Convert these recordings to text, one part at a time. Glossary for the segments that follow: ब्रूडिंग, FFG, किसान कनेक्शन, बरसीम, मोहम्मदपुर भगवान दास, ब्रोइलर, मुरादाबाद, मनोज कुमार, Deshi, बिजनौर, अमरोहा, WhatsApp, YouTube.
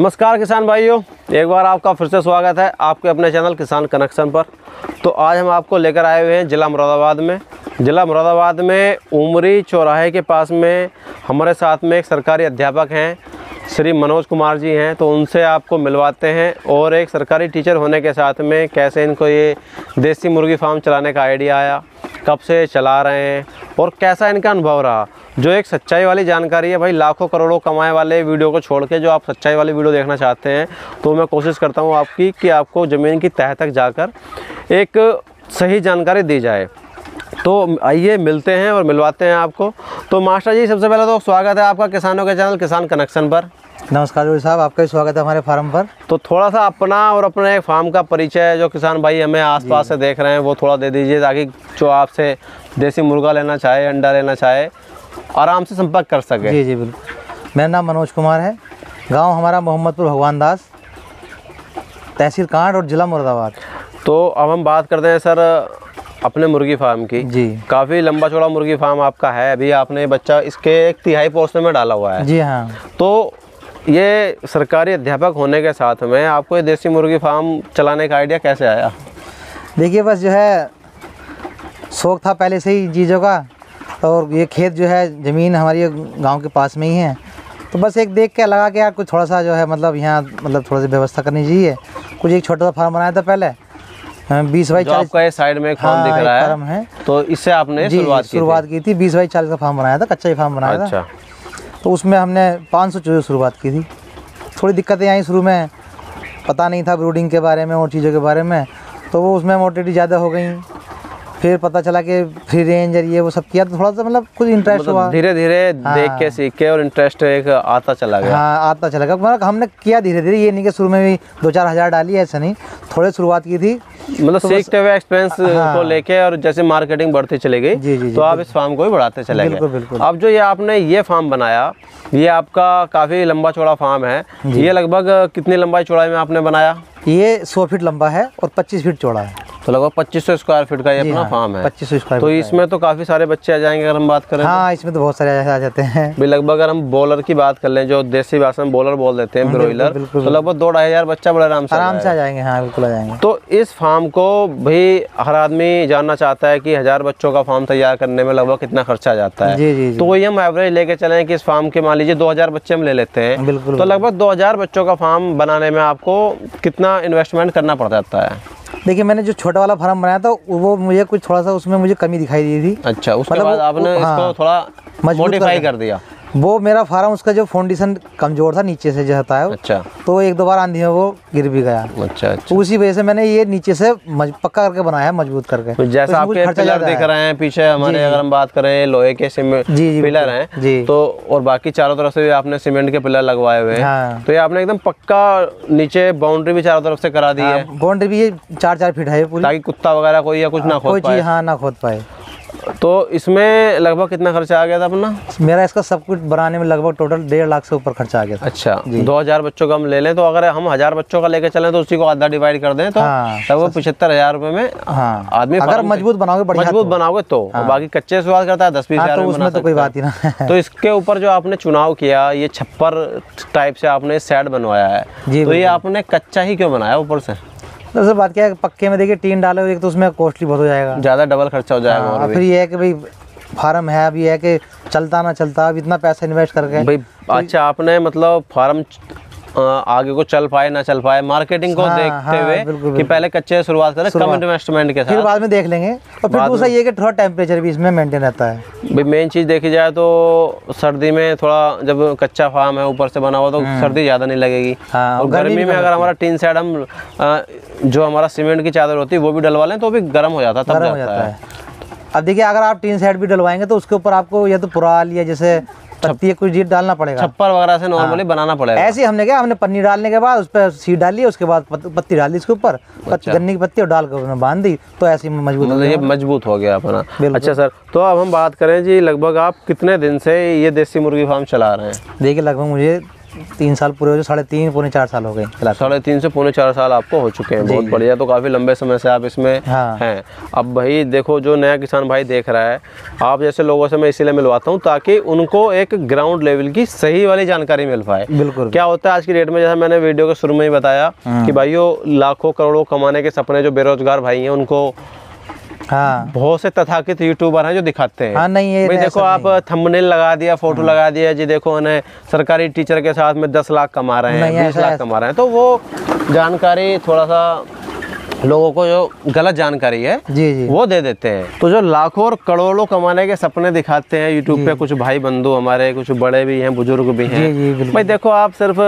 नमस्कार किसान भाइयों, एक बार आपका फिर से स्वागत है आपके अपने चैनल किसान कनेक्शन पर। तो आज हम आपको लेकर आए हुए हैं ज़िला मुरादाबाद में। ज़िला मुरादाबाद में उमरी चौराहे के पास में हमारे साथ में एक सरकारी अध्यापक हैं, श्री मनोज कुमार जी हैं। तो उनसे आपको मिलवाते हैं और एक सरकारी टीचर होने के साथ में कैसे इनको ये देसी मुर्गी फार्म चलाने का आइडिया आया, कब से चला रहे हैं और कैसा इनका अनुभव रहा, जो एक सच्चाई वाली जानकारी है। भाई लाखों करोड़ों कमाए वाले वीडियो को छोड़ के जो आप सच्चाई वाली वीडियो देखना चाहते हैं, तो मैं कोशिश करता हूं आपकी कि आपको ज़मीन की तह तक जाकर एक सही जानकारी दी जाए। तो आइए मिलते हैं और मिलवाते हैं आपको। तो मास्टर जी, सबसे पहले तो स्वागत है आपका किसानों के चैनल किसान कनेक्शन पर। नमस्कार भाई साहब, आपका भी स्वागत है हमारे फार्म पर। तो थोड़ा सा अपना और अपने फार्म का परिचय जो किसान भाई हमें आसपास से देख रहे हैं वो थोड़ा दे दीजिए, ताकि जो आपसे देसी मुर्गा लेना चाहे, अंडा लेना चाहे, आराम से संपर्क कर सके। जी जी बिल्कुल। मेरा नाम मनोज कुमार है, गाँव हमारा मोहम्मदपुर भगवान दास, तहसील कांड और ज़िला मुरादाबाद। तो अब हम बात करते हैं सर अपने मुर्गी फार्म की। जी, काफ़ी लंबा चौड़ा मुर्गी फार्म आपका है। अभी आपने बच्चा इसके एक तिहाई पोर्शन में डाला हुआ है। जी हाँ। तो ये सरकारी अध्यापक होने के साथ में आपको ये देसी मुर्गी फार्म चलाने का आइडिया कैसे आया? देखिए, बस जो है शौक़ था पहले से ही चीज़ों का, और ये खेत जो है ज़मीन हमारी गाँव के पास में ही है, तो बस एक देख के लगा कि यार कुछ थोड़ा सा जो है मतलब यहाँ मतलब थोड़ा सा व्यवस्था करनी चाहिए। कुछ एक छोटा सा फार्म बनाया था पहले 20 बाई 40 का, साइड में एक फार्म दिख रहा है। तो इससे आपने शुरुआत की थी। 20 बाई 40 का फार्म बनाया था, कच्चा ही फार्म बनाया था। तो उसमें हमने 500 चूज़ों शुरुआत की थी। थोड़ी दिक्कतें आई शुरू में, पता नहीं था ब्रूडिंग के बारे में और चीज़ों के बारे में, तो वो उसमें मोर्टेलिटी ज़्यादा हो गई। फिर पता चला कि फ्री रेंज और ये वो सब किया, तो थोड़ा सा मतलब कुछ इंटरेस्ट हुआ। धीरे धीरे देख के सीख के और इंटरेस्ट एक आता चला गया। हाँ, आता चला गया। मतलब हमने किया धीरे धीरे, ये नहीं कि शुरू में भी 2-4 हज़ार डाली, ऐसा नहीं, थोड़े शुरुआत की थी मतलब सीखते हुए एक्सपेंस को लेके, और जैसे मार्केटिंग बढ़ती चली गई। जी जी। तो आप इस फार्म को भी बढ़ाते चले गए। अब जो ये आपने ये फार्म बनाया, ये आपका काफ़ी लंबा चौड़ा फार्म है। ये लगभग कितनी लंबाई चौड़ाई में आपने बनाया? ये 100 फीट लंबा है और 25 फीट चौड़ा है। तो लगभग 2500 स्क्वायर फीट का ये अपना फार्म है। 2500 स्क्वायर। तो इसमें तो काफ़ी सारे बच्चे आ जाएंगे अगर हम बात करें। हाँ, इसमें तो बहुत सारे आ जाते हैं। भी लगभग अगर हम बॉलर की बात कर लें, जो देसी भाषा में बॉलर बोल देते हैं, ब्रोइलर, तो लगभग 2-2.5 हज़ार बच्चा बड़े आराम से आ जाएंगे। हाँ, बिल्कुल आ जाएंगे। तो इस फार्म को भी हर आदमी जानना चाहता है कि 1000 बच्चों का फार्म तैयार करने में लगभग कितना खर्चा आ जाता है। तो वही हम एवरेज लेके चले कि इस फार्म के मान लीजिए 2000 बच्चे हम ले लेते हैं, तो लगभग 2000 बच्चों का फार्म बनाने में आपको कितना इन्वेस्टमेंट करना पड़ जाता है? देखिए, मैंने जो छोटा वाला फार्म बनाया था वो मुझे कुछ थोड़ा सा उसमें मुझे कमी दिखाई दी थी। अच्छा, उसके मतलब बाद आपने इसको थोड़ा मॉडिफाई कर दिया। वो मेरा फार्म, उसका जो फाउंडेशन कमजोर था नीचे से जो होता है। अच्छा। तो एक दो बार आंधी में वो गिर भी गया। अच्छा, अच्छा। तो उसी वजह से मैंने ये नीचे से पक्का करके बनाया है, मजबूत करके। तो जैसा तो आपके पिलर दिख रहे हैं पीछे हमारे, अगर हम बात करें लोहे के पिलर हैं जी, तो और बाकी चारों तरफ से भी आपने सीमेंट के पिलर लगवाए हुए हैं। तो ये आपने एकदम पक्का नीचे बाउंड्री भी चारों तरफ से करा दी है। बाउंड्री भी ये 4-4 फीट है, ताकि कुत्ता वगैरह कोई या कुछ ना खोद पाए। हाँ, ना खोद पाए। तो इसमें लगभग कितना खर्चा आ गया था अपना? मेरा इसका सब कुछ बनाने में लगभग टोटल 1.5 लाख से ऊपर खर्चा आ गया था। अच्छा। 2000 बच्चों का हम ले लें, तो अगर हम 1000 बच्चों का लेके चलें तो उसी को आधा डिवाइड कर दें, तो लगभग 75,000 रुपए में आदमी, अगर मजबूत बनाओगे, मजबूत बनाओगे तो। बाकी कच्चे शुरुआत करता है 10-20 हज़ार, तो कोई बात ही ना। तो इसके ऊपर जो आपने चुनाव किया, ये छप्पर टाइप से आपने शेड बनवाया है, तो ये आपने कच्चा ही क्यों बनाया ऊपर से? तो सर बात क्या है, पक्के में देखिए टीन डालो, एक तो उसमें कॉस्टली बहुत हो जाएगा, ज़्यादा डबल खर्चा हो जाएगा। और फिर ये है कि भाई फार्म है, अभी है कि चलता ना चलता, अब इतना पैसा इन्वेस्ट करके भाई। अच्छा, आपने मतलब फार्म आगे को चल पाए ना चल पाए, मार्केटिंग को देखते हुए कि पहले कच्चे शुरुआत करें, कम इन्वेस्टमेंट के साथ, फिर बाद में देख लेंगे। और फिर दूसरा ये कि थोड़ा टेम्परेचर भी इसमें मेंटेन रहता है। भाई मेन चीज़ देखी जाए तो सर्दी में थोड़ा, जब कच्चा फार्म है ऊपर से बना हुआ, तो सर्दी ज़्यादा नहीं लगेगी। और गर्मी में अगर हमारा टीन शेड, हम जो हमारा सीमेंट की चादर होती है वो भी डलवा लें, तो भी गर्म हो जाता है। अब देखिए, अगर आप टीन शेड भी डलवाएंगे तो उसके ऊपर आपको या तो पुराल या जैसे पत्ती कुछ चीज डालना पड़ेगा, छप्पर वगैरह से नॉर्मली बनाना पड़ेगा। ऐसे हमने क्या, हमने पन्नी डालने के बाद उस पर सीट डाली, उसके बाद पत्ती डाली इसके ऊपर। अच्छा। गन्ने की पत्ती और डाल कर बांध दी, तो ऐसे मजबूत हो गया, मजबूत हो गया अपना। अच्छा सर, तो अब हम बात करें जी, लगभग आप कितने दिन से ये देसी मुर्गी फार्म चला रहे हैं? देखिए, लगभग मुझे 3 साल पूरे हो गए, 3.5 पौने 4 साल हो गए, 3.5 से पौने 4 साल आपको हो चुके हैं। बहुत बढ़िया, तो काफ़ी लंबे समय से आप इसमें हैं। अब भाई देखो, जो नया किसान भाई देख रहा है, आप जैसे लोगों से मैं इसीलिए मिलवाता हूँ ताकि उनको एक ग्राउंड लेवल की सही वाली जानकारी मिल पाए। बिल्कुल, क्या होता है आज की डेट में, जैसा मैंने वीडियो के शुरू में ही बताया कि भाइयों लाखों करोड़ों कमाने के सपने जो बेरोजगार भाई हैं उनको बहुत से तथाकथित यूट्यूबर हैं जो दिखाते हैं नहीं है, देखो आप थंबनेल लगा दिया, फोटो लगा दिया जी, देखो उन्हें सरकारी टीचर के साथ में 10 लाख कमा रहे हैं, 20 लाख कमा रहे हैं। तो वो जानकारी थोड़ा सा लोगों को जो गलत जानकारी है वो दे देते हैं। तो जो लाखों और करोड़ों कमाने के सपने दिखाते हैं यूट्यूब पे कुछ भाई बंधु हमारे, कुछ बड़े भी हैं, बुजुर्ग भी हैं, भाई देखो आप सिर्फ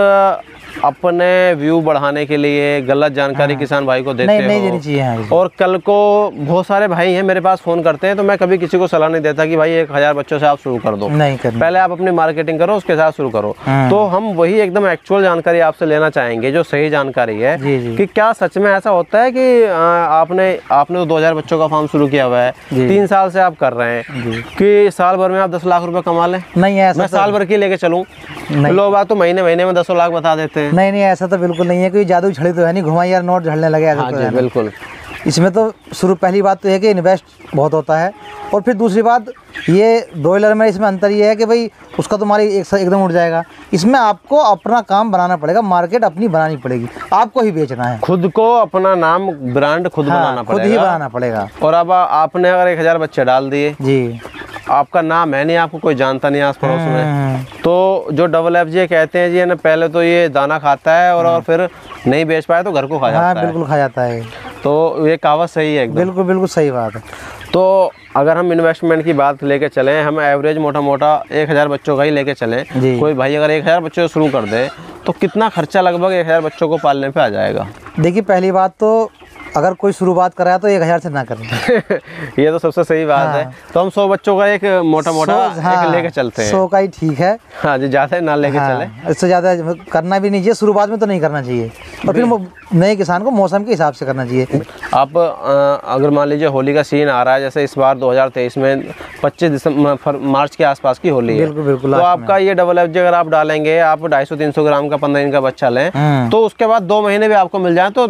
अपने व्यू बढ़ाने के लिए गलत जानकारी किसान भाई को देते हो। और कल को बहुत सारे भाई हैं मेरे पास फ़ोन करते हैं, तो मैं कभी किसी को सलाह नहीं देता कि भाई 1000 बच्चों से आप शुरू कर दो, नहीं करना। पहले आप अपनी मार्केटिंग करो, उसके साथ शुरू करो। तो हम वही एकदम एक्चुअल जानकारी आपसे लेना चाहेंगे, जो सही जानकारी है कि क्या सच में ऐसा होता है कि आपने 2000 बच्चों का फार्म शुरू किया हुआ है, 3 साल से आप कर रहे हैं, कि साल भर में आप 10 लाख रुपए कमा लें? नहीं, मैं साल भर की लेके चलूँ, लोग बात तो महीने महीने में 10 लाख बता देते हैं। नहीं, ऐसा तो बिल्कुल नहीं है, कोई जादू झड़ी तो है नहीं, घुमा यार नोट झड़ने लगे ऐसा तो बिल्कुल। इसमें तो शुरू पहली बात तो है कि इन्वेस्ट बहुत होता है, और फिर दूसरी बात ये ब्रॉयलर में इसमें अंतर ये है कि भाई उसका तो माल एकदम उड़ जाएगा, इसमें आपको अपना काम बनाना पड़ेगा, मार्केट अपनी बनानी पड़ेगी, आपको ही बेचना है, खुद को अपना नाम ब्रांड खुद बनाना पड़ेगा, खुद ही बनाना पड़ेगा। और अब आपने अगर 1000 बच्चे डाल दिए जी, आपका नाम है नहीं, आपको कोई जानता नहीं आस पड़ोस में, तो जो FFG कहते हैं जी, ना पहले तो ये दाना खाता है और फिर नहीं बेच पाए तो घर को खा जाता है। बिल्कुल खा जाता है, तो ये कहावत सही है, बिल्कुल बिल्कुल सही बात है। तो अगर हम इन्वेस्टमेंट की बात लेके चलें, हम एवरेज मोटा मोटा 1000 बच्चों का ही लेके चलें, कोई भाई अगर 1000 बच्चों शुरू कर दे तो कितना खर्चा लगभग 1000 बच्चों को पालने पे आ जाएगा? देखिए पहली बात तो अगर कोई शुरुआत कराया तो 1000 से ना करें ये तो सबसे सही बात है। तो हम 100 बच्चों का एक मोटा मोटा लेके चलते हैं, 100 का ही ठीक है जी, ज़्यादा ना लेके चले, इससे ज़्यादा करना भी नहीं चाहिए, शुरुआत में तो नहीं करना चाहिए। और फिर नए किसान को मौसम के हिसाब से करना चाहिए। आप अगर मान लीजिए होली का सीन आ रहा है, जैसे इस बार 2023 में 25 मार्च के आसपास की होली है, बिल्कुल, तो आपका ये FFG अगर आप डालेंगे, आप 250-300 ग्राम का 15 दिन का बच्चा लें, तो उसके बाद 2 महीने भी आपको मिल जाए तो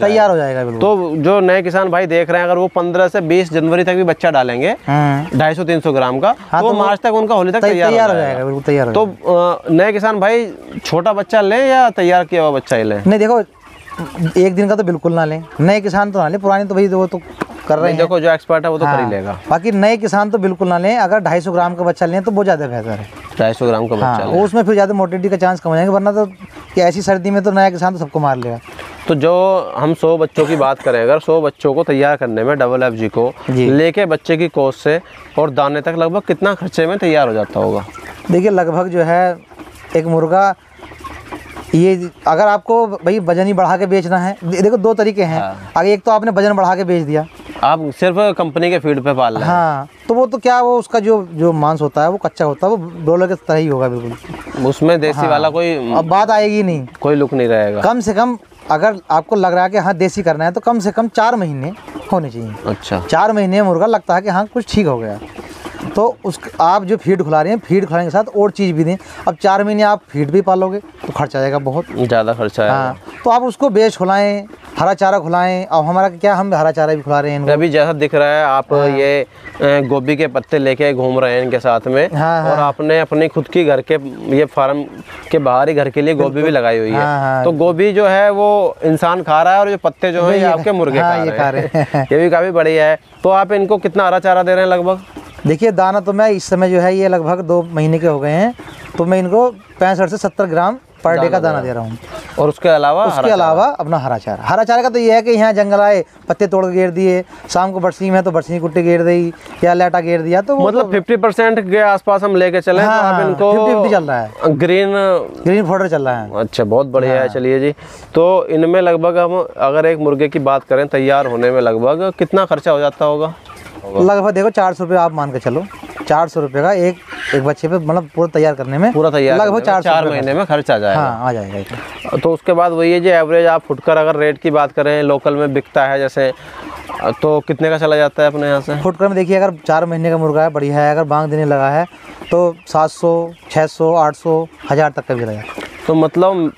तैयार हो जाएगा। तो जो नए किसान भाई देख रहे हैं, अगर वो 15 से 20 जनवरी तक भी बच्चा डालेंगे 250-300 ग्राम का, तो मार्च तक उनका होली तक तैयार हो जाएगा, बिल्कुल तैयार। तो नए किसान भाई छोटा बच्चा लें या तैयार किया हुआ बच्चा ही लें? नहीं देखो, 1 दिन का तो बिल्कुल ना लें, नए किसान तो ना लें, पुराने तो भाई वो तो कर रहे हैं, देखो जो एक्सपर्ट है वो तो कर ही लेगा, बाकी नए किसान तो बिल्कुल ना लें। अगर 250 ग्राम का बच्चा लें तो बहुत ज़्यादा बेहतर है, 250 ग्राम का बच्चा वो उसमें फिर ज़्यादा मोर्टेलिटी का चांस कम हो जाएगा, वरना तो ऐसी सर्दी में तो नया किसान तो सबको मार लेगा। तो जो हम 100 बच्चों की बात करें, अगर 100 बच्चों को तैयार करने में FFG को लेके बच्चे की कोस से और दाने तक लगभग कितना खर्चे में तैयार हो जाता होगा? देखिए लगभग जो है एक मुर्गा, ये अगर आपको भाई वजन ही बढ़ा के बेचना है, देखो 2 तरीके हैं, अगर एक तो आपने वजन बढ़ा के बेच दिया, आप सिर्फ कंपनी के फीड पे पाल रहे हैं, तो वो तो क्या वो उसका जो मांस होता है वो कच्चा होता है, वो डॉलर की तरह ही होगा, बिल्कुल उसमें देसी वाला कोई अब बात आएगी नहीं, कोई लुक नहीं रहेगा। कम से कम अगर आपको लग रहा है कि हाँ देसी करना है, तो कम से कम 4 महीने होने चाहिए। अच्छा, 4 महीने मुर्गा लगता है कि हाँ कुछ ठीक हो गया, तो उस आप जो फीड खिला रहे हैं, फीड खिलाने के साथ और चीज़ भी दें। अब 4 महीने आप फीड भी पालोगे तो खर्चा आएगा, बहुत ज़्यादा खर्चा आएगा। तो आप उसको बेच खिलाएं, हरा चारा खिलाएं। अब हमारा क्या, हम हरा चारा भी खिला रहे हैं। अभी जैसा दिख रहा है आप ये गोभी के पत्ते लेके घूम रहे हैं इनके साथ में, और आपने अपने खुद की घर के ये फार्म के बाहर ही घर के लिए गोभी भी लगाई हुई है, तो गोभी जो है वो इंसान खा रहा है और जो पत्ते जो है आपके मुर्गे खा रहे हैं, ये भी काफ़ी बढ़िया है। तो आप इनको कितना हरा चारा दे रहे हैं लगभग? देखिए दाना तो मैं इस समय जो है ये लगभग 2 महीने के हो गए हैं, तो मैं इनको 65 से 70 ग्राम पर डे का दाना दे रहा हूँ, और उसके अलावा अपना हरा चारा। हरा चारा का तो ये है कि यहाँ जंगल आए, पत्ते तोड़ के घेर दिए, शाम को बरसीम है तो बरसीम कुट्टी घेर दी या लेटा घेर दिया, तो मतलब 50% के आसपास हम लेके चले। तो इनको 50-50 चल रहा है, ग्रीन पाउडर चल रहा है। अच्छा, बहुत बढ़िया है। चलिए जी, तो इनमें लगभग हम अगर एक मुर्गे की बात करें तैयार होने में लगभग कितना खर्चा हो जाता होगा? लगभग देखो 400 रुपये आप मान के चलो, 400 रुपये का एक बच्चे पे, मतलब पूरा तैयार करने में, पूरा तैयार लगभग 4 महीने में खर्च आ जाएगा। आ जाएगा। तो उसके बाद वही है जी, एवरेज आप फुटकर अगर रेट की बात करें, लोकल में बिकता है जैसे तो कितने का चला जाता है अपने यहाँ से? फुटकर में देखिए, अगर 4 महीने का मुर्गा है बढ़िया है, अगर बांग देने लगा है तो 700, 600, 800, 1000 तक का भी चला जाता है। तो मतलब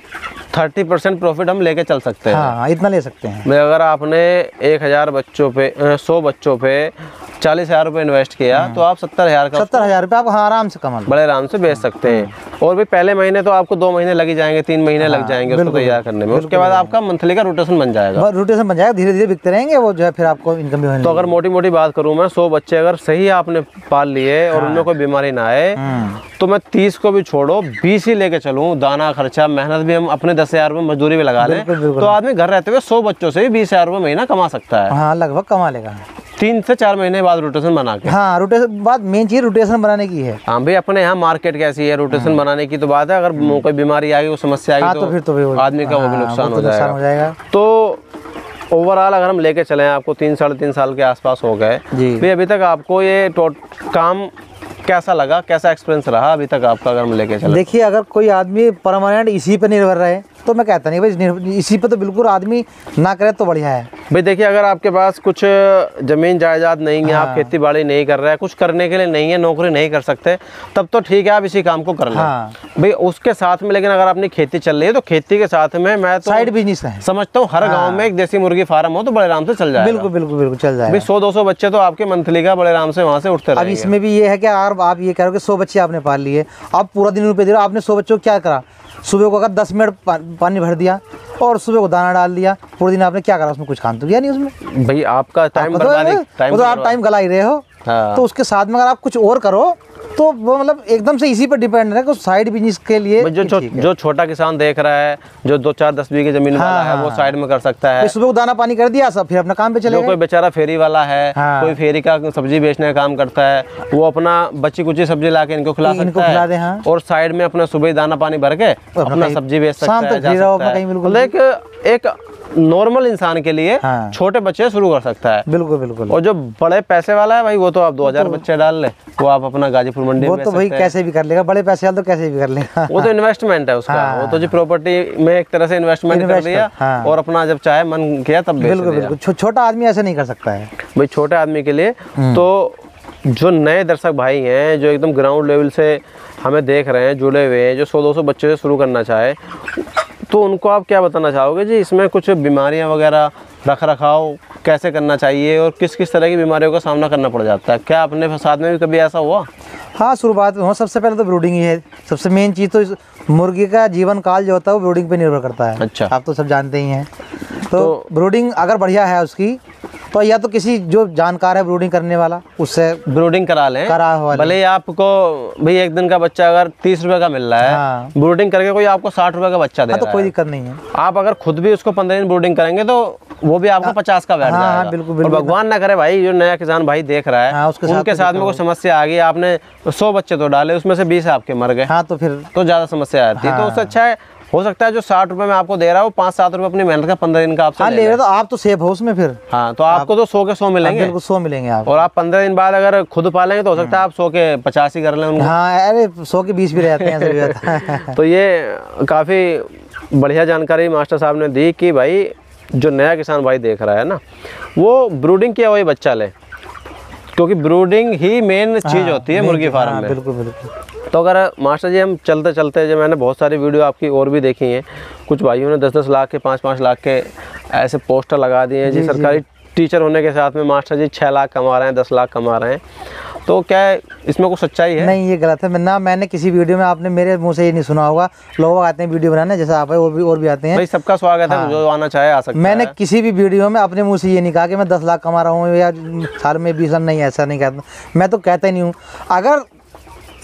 30% प्रॉफिट हम लेके चल सकते हैं। हाँ, इतना ले सकते हैं। मैं अगर आपने 100 बच्चों पे 40,000 रुपये इन्वेस्ट किया तो आप 70,000 का 70,000 रुपये आप आराम से कमा, बड़े आराम से बेच सकते हैं। और भी पहले महीने तो आपको 2 महीने लग ही जाएंगे, 3 महीने लग जाएंगे उसको तैयार करने में। उसके बाद आपका मंथली का रोटेशन बन जाएगा, धीरे धीरे बिकते रहेंगे वो जो है, फिर आपको इनकम भी। तो अगर मोटी मोटी बात करूँ मैं, 100 बच्चे अगर सही आपने पाल लिए और उनमें कोई बीमारी ना आए तो मैं 30 को भी छोड़ो 20 ही लेके चलूँ। दाना खर्चा मेहनत भी हम अपने 10,000 रुपये मजदूरी भी लगा लें तो आदमी घर रहते हुए 100 बच्चों से भी 20,000 रुपये महीना कमा सकता है। हाँ, लगभग कमा लेगा 3 से 4 महीने बाद रोटेशन बना के। हाँ, रोटेशन बाद मेन चीज रोटेशन बनाने की है। हाँ भाई, अपने यहाँ मार्केट कैसी है, रोटेशन बनाने की तो बात है। अगर कोई बीमारी आई, समस्या आई तो फिर तो आदमी का वो भी नुकसान हो जाएगा। तो ओवरऑल अगर हम लेके चले आपको 3 साढ़े 3 साल के आसपास हो गए भाई, अभी तक आपको ये काम कैसा लगा, कैसा एक्सपीरियंस रहा अभी तक आपका? अगर हम लेके चले, देखिए अगर कोई आदमी परमानेंट इसी पे निर्भर रहे तो मैं कहता नहीं भाई इसी पे तो बिल्कुल आदमी ना करे तो बढ़िया है भाई। देखिए अगर आपके पास कुछ ज़मीन जायदाद नहीं है, आप खेती बाड़ी नहीं कर रहे हैं, कुछ करने के लिए नहीं है, नौकरी नहीं कर सकते, तब तो ठीक है आप इसी काम को कर लें। भाई उसके साथ में लेकिन अगर आपने खेती चल रही है तो खेती के साथ में मैं तो साइड बिजनेस है समझता हूँ। हर गाँव में एक देसी मुर्गी फार्म हो तो बड़े आराम से चल जाए। बिल्कुल बिल्कुल बिल्कुल चल जाए भाई। 100-200 बच्चे तो आपके मंथली का बड़े आराम से वहाँ से उठते रहे। अब इसमें भी ये है कि अगर आप ये कह रहे हो कि 100 बच्चे आपने पाल लिए, आप पूरा दिन रुपये दे रहे हो, आपने 100 बच्चों को क्या करा? सुबह को अगर 10 मिनट पानी भर दिया और सुबह को दाना डाल दिया, पूरे दिन आपने क्या करा? उसमें कुछ काम तो किया नहीं उसमें भाई, आपका टाइम तो आप टाइम गला ही रहे हो। हाँ। तो उसके साथ में अगर आप कुछ और करो तो वो मतलब एकदम से इसी पर डिपेंड है। साइड बिजनेस के लिए जो छोटा किसान देख रहा है, जो 2-4 10 बीघे जमीन वाला है वो साइड में कर सकता है। सुबह को दाना पानी कर दिया सब, फिर अपना काम पे चले। कोई बेचारा फेरी वाला है, कोई फेरी का सब्जी बेचने का काम करता है, वो अपना बची कुची सब्जी ला के इनको खिला सकता है और साइड में अपना सुबह दाना पानी भर के अपना सब्जी बेच सकता है। एक नॉर्मल इंसान के लिए छोटे बच्चे शुरू कर सकता है। बिल्कुल बिल्कुल। और जो बड़े पैसे वाला है भाई वो तो आप 2000 बच्चे डाल ले, वो आप अपना गाजीपुर मंडी में तो भाई कैसे भी कर लेगा, बड़े पैसे वाला तो कैसे भी कर लेगा। वो तो इन्वेस्टमेंट है उसका। वो तो जी प्रॉपर्टी में एक तरह से इन्वेस्टमेंट कर लिया और अपना जब चाहे मन किया तब बेच लिया। बिल्कुल, छोटा आदमी ऐसे नहीं कर सकता है भाई। छोटे आदमी के लिए तो जो नए दर्शक भाई हैं जो एकदम ग्राउंड लेवल से हमें देख रहे हैं, जुड़े हुए हैं, जो 100-200 बच्चे से शुरू करना चाहे तो उनको आप क्या बताना चाहोगे जी? इसमें कुछ बीमारियां वगैरह, रख रखाव कैसे करना चाहिए और किस किस तरह की बीमारियों का सामना करना पड़ जाता है? क्या अपने साथ में भी कभी ऐसा हुआ? हाँ, शुरुआत में सबसे पहले तो ब्रूडिंग ही है सबसे मेन चीज़। तो मुर्गी का जीवन काल जो होता है वो ब्रूडिंग पे निर्भर करता है। अच्छा, आप तो सब जानते ही हैं। तो ब्रूडिंग अगर बढ़िया है उसकी तो या तो किसी जो जानकार है ब्रूडिंग करने वाला उससे ब्रूडिंग करा लें। भले ही आपको भाई एक दिन का बच्चा अगर 30 रुपए का मिल रहा है, ब्रूडिंग करके कोई आपको 60 रुपए का बच्चा दे रहा है तो कोई दिक्कत नहीं है। आप अगर खुद भी उसको 15 दिन ब्रूडिंग करेंगे तो वो भी आपको 50 का बैठ जाएगा। बिल्कुल। और भगवान ना करे भाई जो नया किसान भाई देख रहा है उनके साथ में कोई समस्या आ गई, आपने 100 बच्चे तो डाले उसमें से 20 आपके मर गए, हाँ तो फिर तो ज्यादा समस्या आती है। तो उससे अच्छा है हो सकता है जो 60 रुपए में आपको दे रहा है वो 5-7 रुपए अपनी मेहनत का 15 दिन का आपसे ले रहे तो आप तो सेफ हो उसमें फिर। हाँ, तो आपको तो 100 के 100 मिलेंगे। बिल्कुल 100 मिलेंगे आप। और आप 15 दिन बाद अगर खुद पालेंगे तो हो सकता है आप 100 के 50 ही कर लें उनको। हाँ, अरे 100 के 20 भी रहते हैं। तो ये काफ़ी बढ़िया जानकारी मास्टर साहब ने दी कि भाई जो नया किसान भाई देख रहा है ना वो ब्रूडिंग किया हुआ बच्चा ले, क्योंकि ब्रूडिंग ही मेन चीज़ होती है मुर्गी फार्म में। बिल्कुल बिल्कुल। तो अगर मास्टर जी हम चलते चलते जो मैंने बहुत सारी वीडियो आपकी और भी देखी हैं, कुछ भाइयों ने 10-10 लाख के 5-5 लाख के ऐसे पोस्टर लगा दिए हैं जी, सरकारी टीचर होने के साथ में मास्टर जी 6 लाख कमा रहे हैं, 10 लाख कमा रहे हैं, तो क्या है, इसमें कुछ सच्चाई है? नहीं, ये गलत है। मैंने किसी वीडियो में आपने मेरे मुंह से ये नहीं सुना होगा। लोग आते हैं वीडियो बनाने, जैसे आप है और भी आते हैं भाई, सबका स्वागत है। जो आना चाहे आ सकता है। मैंने किसी भी वीडियो में अपने मुंह से ये नहीं कहा कि मैं 10 लाख कमा रहा हूँ या साल में 20 लाख, नहीं ऐसा नहीं कहता। मैं तो कहता ही नहीं हूँ। अगर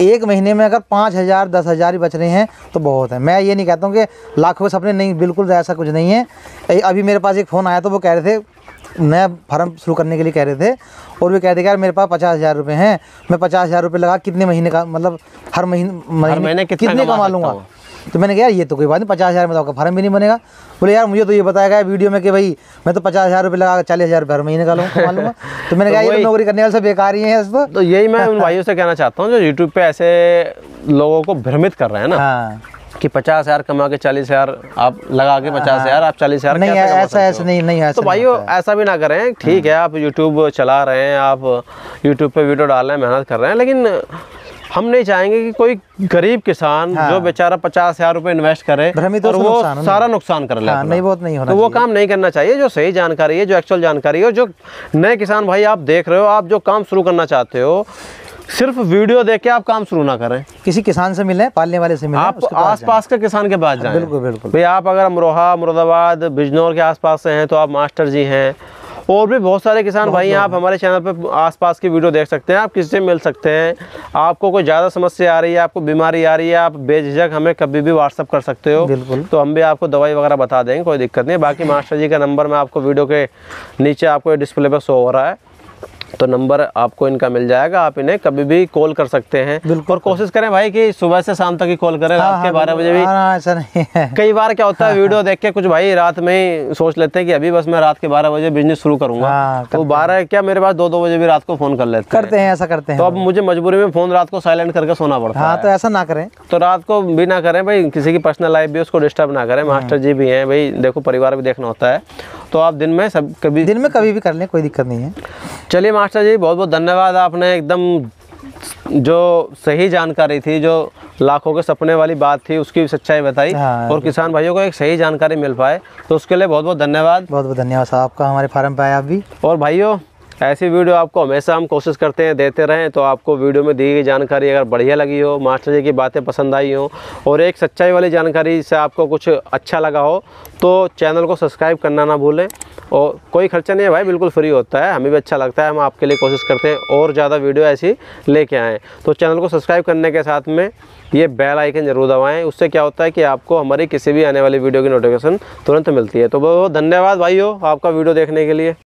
एक महीने में अगर 5,000, 10,000 ही बच रहे हैं तो बहुत है। मैं ये नहीं कहता हूँ कि लाखों के सपने, नहीं, बिल्कुल ऐसा कुछ नहीं है। अभी मेरे पास एक फ़ोन आया तो वो कह रहे थे नया फार्म शुरू करने के लिए कह रहे थे और वे कहते थे यार मेरे पास 50,000 रुपये हैं, मैं 50,000 रुपये लगा कितने महीने का मतलब हर महीने कितने कमा लूँगा। तो मैंने कहा यार ये तो कोई बात नहीं, 50,000 में तो आपका फार्म भी नहीं बनेगा। बोले यार मुझे तो ये बताया गया वीडियो में कि भाई मैं तो 50,000 रुपये लगा 40,000 रुपये हर महीने का लूँगा। तो मैंने कहा ये नौकरी करने वाले सब बेकार ही है। तो यही मैं उन भाइयों से कहना चाहता हूँ जो यूट्यूब पे ऐसे लोगों को भ्रमित कर रहे हैं ना कि 50,000 कमा के 40,000 आप लगा के 50,000 आप 40,000 नहीं ऐसा नहीं है। तो भाइयों ऐसा भी ना करें, ठीक है आप YouTube चला रहे हैं, आप YouTube पे वीडियो डाल रहे हैं, मेहनत कर रहे हैं, लेकिन हम नहीं चाहेंगे कि कोई गरीब किसान जो बेचारा 50,000 रुपये इन्वेस्ट करे और वो सारा नुकसान कर ले। नहीं बहुत नहीं होना, तो वो काम नहीं करना चाहिए। जो सही जानकारी है, जो एक्चुअल जानकारी है, जो नए किसान भाई आप देख रहे हो, आप जो काम शुरू करना चाहते हो, सिर्फ वीडियो देख के आप काम शुरू ना करें। किसी किसान से मिलें, पालने वाले से मिलें, आप आसपास के किसान के पास जाएं। बिल्कुल बिल्कुल भाई, आप अगर अमरोहा, मुरादाबाद, बिजनौर के आसपास से हैं तो आप मास्टर जी हैं, और भी बहुत सारे किसान भाई हैं, आप हमारे चैनल पे आसपास की वीडियो देख सकते हैं, आप किसी से मिल सकते हैं। आपको कोई ज़्यादा समस्या आ रही है, आपको बीमारी आ रही है, आप बेझिझक हमें कभी भी व्हाट्सअप कर सकते हो, बिल्कुल तो हम भी आपको दवाई वगैरह बता देंगे, कोई दिक्कत नहीं। बाकी मास्टर जी का नंबर मैं आपको वीडियो के नीचे आपको डिस्प्ले पर शो हो रहा है, तो नंबर आपको इनका मिल जाएगा, आप इन्हें कभी भी कॉल कर सकते हैं। और कोशिश करें भाई कि सुबह से शाम तक ही कॉल करें, रात के 12 बजे भी। ऐसा नहीं है, कई बार क्या होता है वीडियो देख के कुछ भाई रात में ही सोच लेते हैं कि अभी बस मैं रात के 12 बजे बिजनेस शुरू करूंगा, तो 12 क्या मेरे पास 2-2 बजे भी रात को फोन कर लेते हैं, ऐसा करते हैं। तो अब मुझे मजबूरी में फोन रात को साइलेंट करके सोना पड़ता है, तो ऐसा ना करें, तो रात को भी ना करें भाई, किसी की पर्सनल लाइफ भी उसको डिस्टर्ब ना करें। मास्टर जी भी हैं भाई, देखो परिवार भी देखना होता है, तो आप दिन में कभी भी कर लें, कोई दिक्कत नहीं है। चलिए मास्टर जी बहुत बहुत धन्यवाद, आपने एकदम जो सही जानकारी थी, जो लाखों के सपने वाली बात थी, उसकी सच्चाई बताई, और किसान भाइयों को एक सही जानकारी मिल पाए, तो उसके लिए बहुत बहुत धन्यवाद। बहुत बहुत धन्यवाद साहब आपका, हमारे फार्म पे आए आप भी। और भाइयों ऐसी वीडियो आपको हमेशा हम कोशिश करते हैं देते रहें, तो आपको वीडियो में दी गई जानकारी अगर बढ़िया लगी हो, मास्टर जी की बातें पसंद आई हो, और एक सच्चाई वाली जानकारी से आपको कुछ अच्छा लगा हो, तो चैनल को सब्सक्राइब करना ना भूलें। और कोई खर्चा नहीं है भाई, बिल्कुल फ्री होता है, हमें भी अच्छा लगता है, हम आपके लिए कोशिश करते हैं और ज़्यादा वीडियो ऐसी लेके आएँ। तो चैनल को सब्सक्राइब करने के साथ में ये बेल आइकन जरूर दबाएँ, उससे क्या होता है कि आपको हमारी किसी भी आने वाली वीडियो की नोटिफिकेशन तुरंत मिलती है। तो बहुत धन्यवाद भाइयों आपका वीडियो देखने के लिए।